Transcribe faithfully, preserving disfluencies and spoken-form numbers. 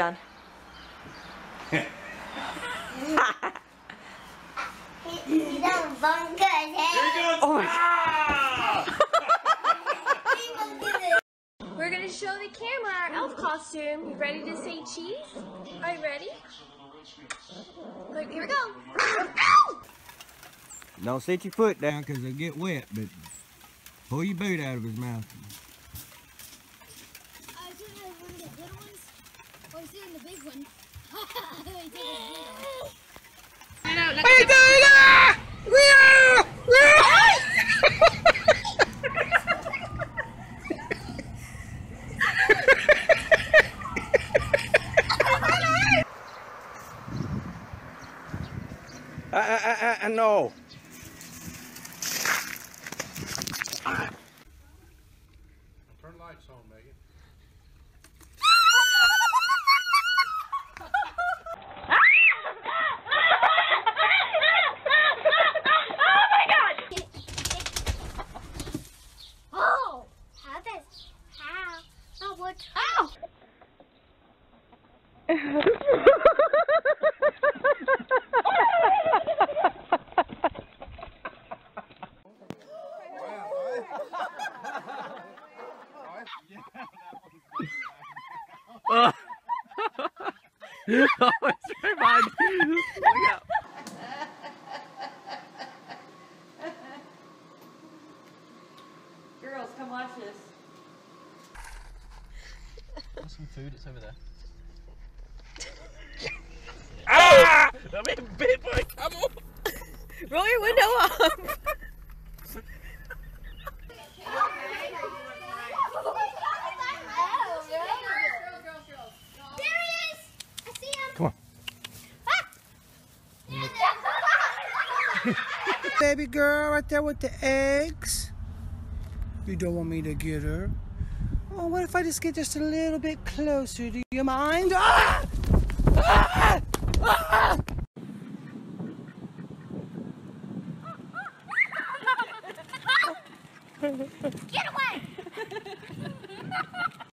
John. He's done bunker head. We're gonna show the camera our elf costume. You ready to say cheese? Are you ready? Look, here we go. Don't sit your foot down because it'll get wet, but pull your boot out of his mouth. I do have one of the good ones. Or is it the big one? I know, like I, I, I know. Turn lights on, Megan. Oh, it's very bad. Look out. Girls, come watch this. There's some food, it's over there. Ah! I'm being bit by a camel. Roll your window up. Baby girl right there with the eggs. You don't want me to get her. Oh, what if I just get just a little bit closer? Do you mind? Ah! Ah! Ah! Get away!